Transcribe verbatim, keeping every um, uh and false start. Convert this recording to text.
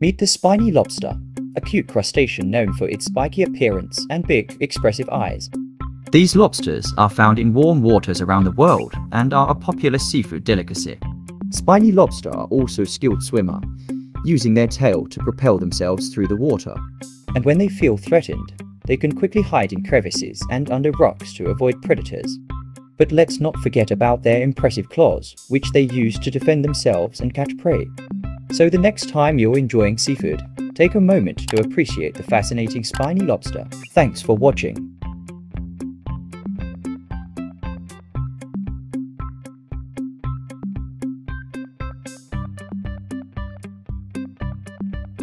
Meet the spiny lobster, a cute crustacean known for its spiky appearance and big, expressive eyes. These lobsters are found in warm waters around the world and are a popular seafood delicacy. Spiny lobster are also skilled swimmers, using their tail to propel themselves through the water. And when they feel threatened, they can quickly hide in crevices and under rocks to avoid predators. But let's not forget about their impressive claws, which they use to defend themselves and catch prey. So the next time you're enjoying seafood, take a moment to appreciate the fascinating spiny lobster. Thanks for watching.